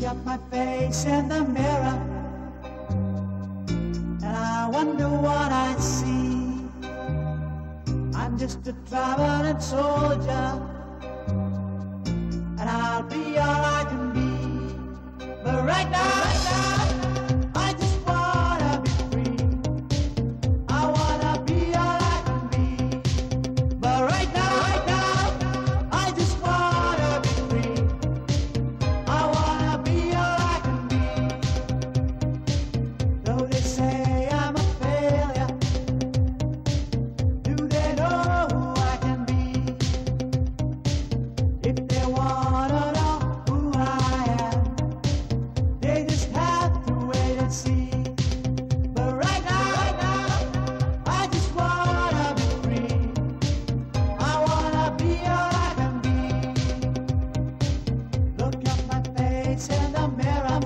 look at my face in the mirror, and I wonder what I see. I'm just a traveling soldier, and I'll be all I can be. But right now, I just wanna be free. I wanna be all I can be. But right now, I just wanna be free. I wanna be all I can be. Though they say I'm a failure, do they know who I can be? If they wanna know who I am, they just have to wait and see. But right now, I just wanna be free. I wanna be all I can be. Look at my face in the mirror,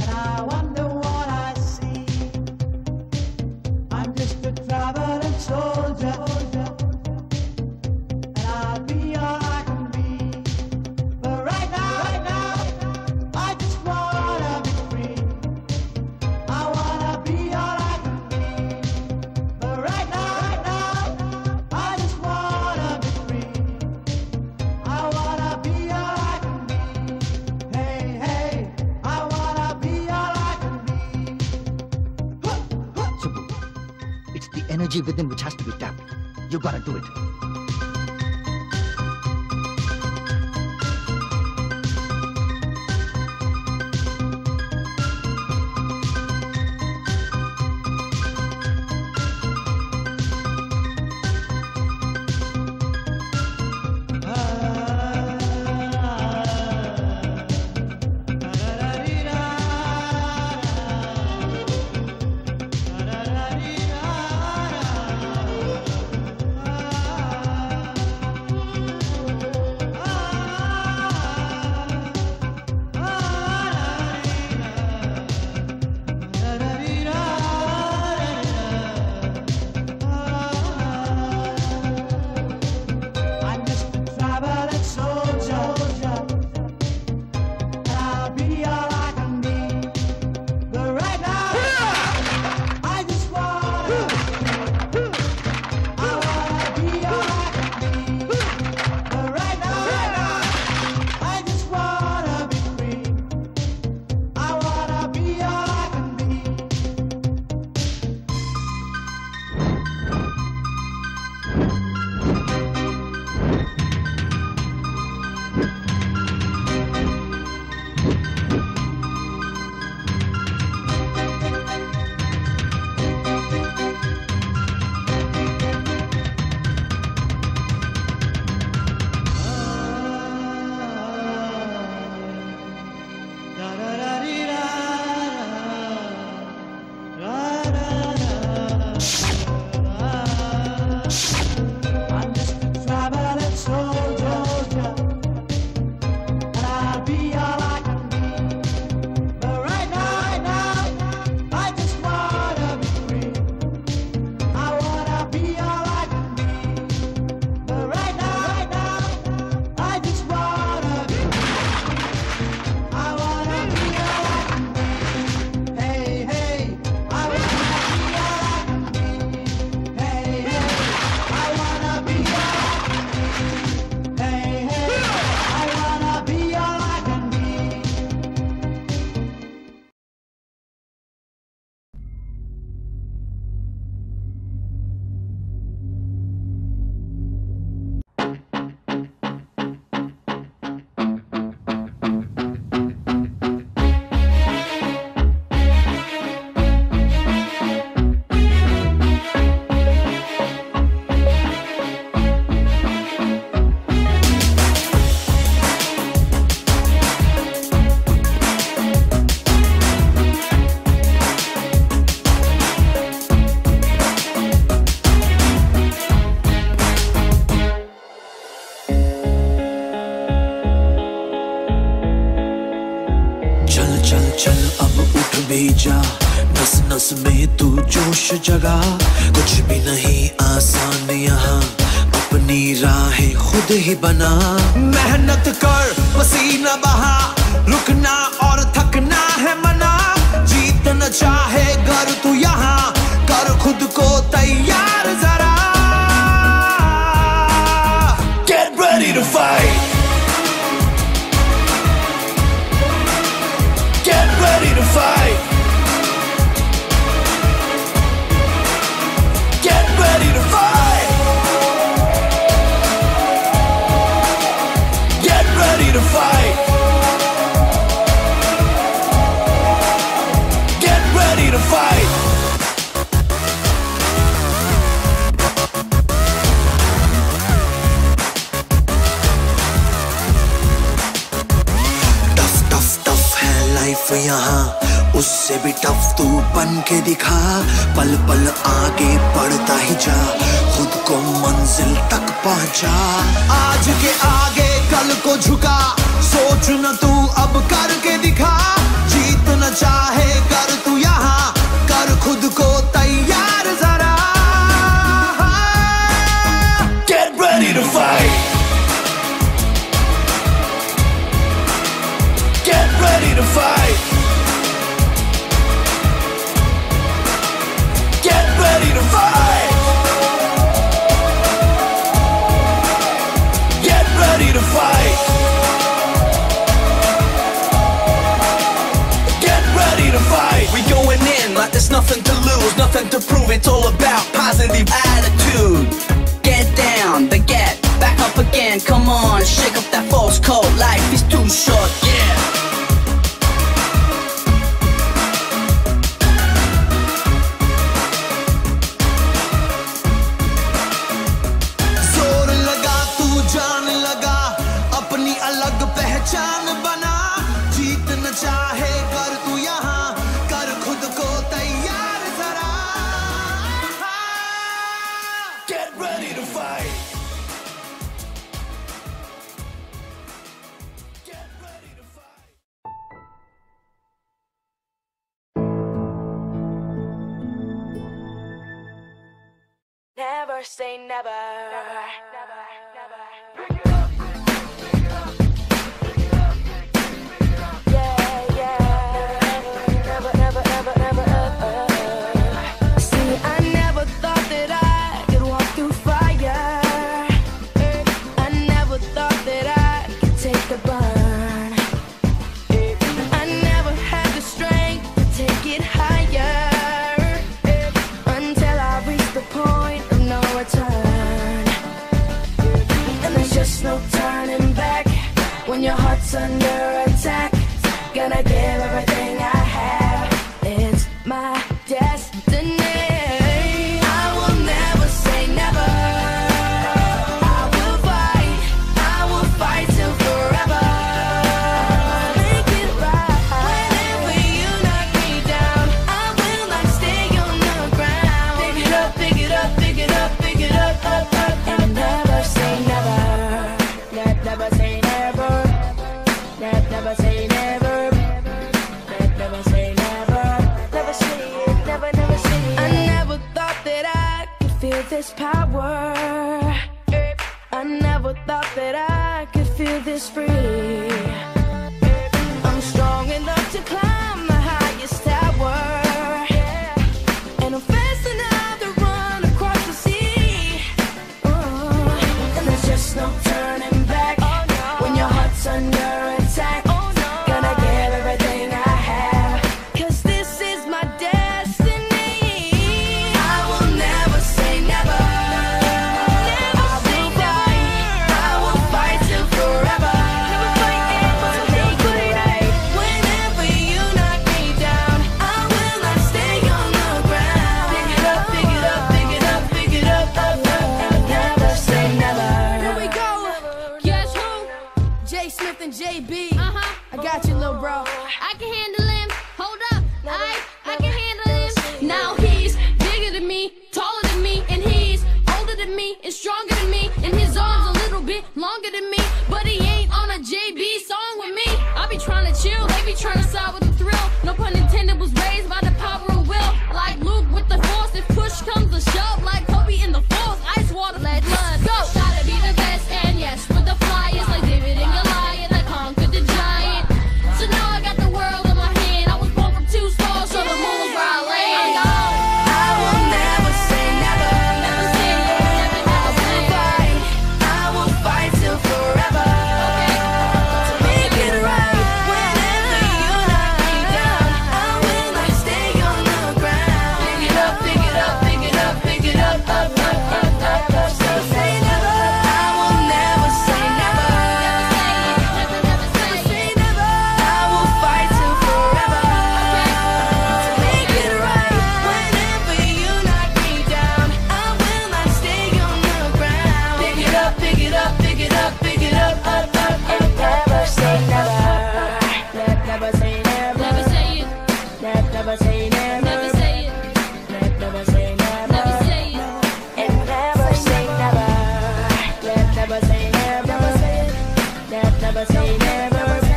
and I wonder what I see. I'm just a traveling soldier, and I'll be all I can be. But right now, I just wanna be free. I wanna be all I can be. But right now, I just wanna be free. I wanna be all I can be. Hey, I wanna be all I can be. Subbu, it's the energy within which has to be tapped. You gotta do it. नस में तू जोश जगा, कुछ भी नहीं आसान यहाँ, अपनी राहें खुद ही बना, मेहनत कर पसीना बहा, रुकना और थकना है मना, जीतना चाहे अगर तू यहाँ कर खुद को तैयार जरा। Get ready to fight, get ready to fight, get ready to fight. Get ready to fight, get ready to fight. Tough tough tough है लाइफ यहाँ, उससे भी टफ तू बन के दिखा, पल पल आगे बढ़ता ही जा, खुद को मंजिल तक पहुँचा। आज के आगे कल को झुका, सोच न तू अब करके दिखा, जीतना चाहे कर तू यहाँ कर खुद को तैयार जरा। Get ready to fight, get ready to fight, get ready to fight. Get ready to fight, get ready to fight. We going in like there's nothing to lose, nothing to prove, it's all about positive attitude. Get down, then get back up again, come on, shake up that false code, life is too short, yeah. Never say never, never, never, never. Pick it up, pick it up, pick it up, pick it up. Yeah, yeah. Never, never, never, never, never. See, I never thought that I could walk through fire. I never thought that I could take the burn. I never had the strength to take it higher, until I reached the point of no return. And there's just no turning back when your heart's under attack. Gonna give everything I have, it's my destiny. I will never say never, I will fight till forever. Make it right whenever you knock me down, I will not stay on the ground. Pick it up, pick it up, pick it up, pick it up, up, up, and never say never. Never say never, never say never, never say never, never say it, never, never say it. I never thought that I could feel this power. I never thought that I could feel this free. I'm strong enough to climb the highest tower, and I'm fast enough to run across the sea. Oh, and there's just no turning back when your heart's under attack. Gonna give everything I have, 'cause this is my destiny. I will never say never, never say never. I will fight till forever. Make it right whenever you knock me down, I will not stay on the ground. Pick it up, pick it up, pick it up, pick it up, up, up, and never say never. Here we go. Guess who? J. Smith and JB. I got you, little bro. I can handle him. Hold up, I can handle him. Now he's bigger than me, taller than me, and he's older than me and stronger than me, and his arms a little bit longer than me. But he ain't on a JB song with me. I be trying to chill, they be trying to side with the thrill. No pun intended, was raised by the power of will. Like Luke with the force, if push comes to shove, like Kobe in the force, ice water, let blood go. they never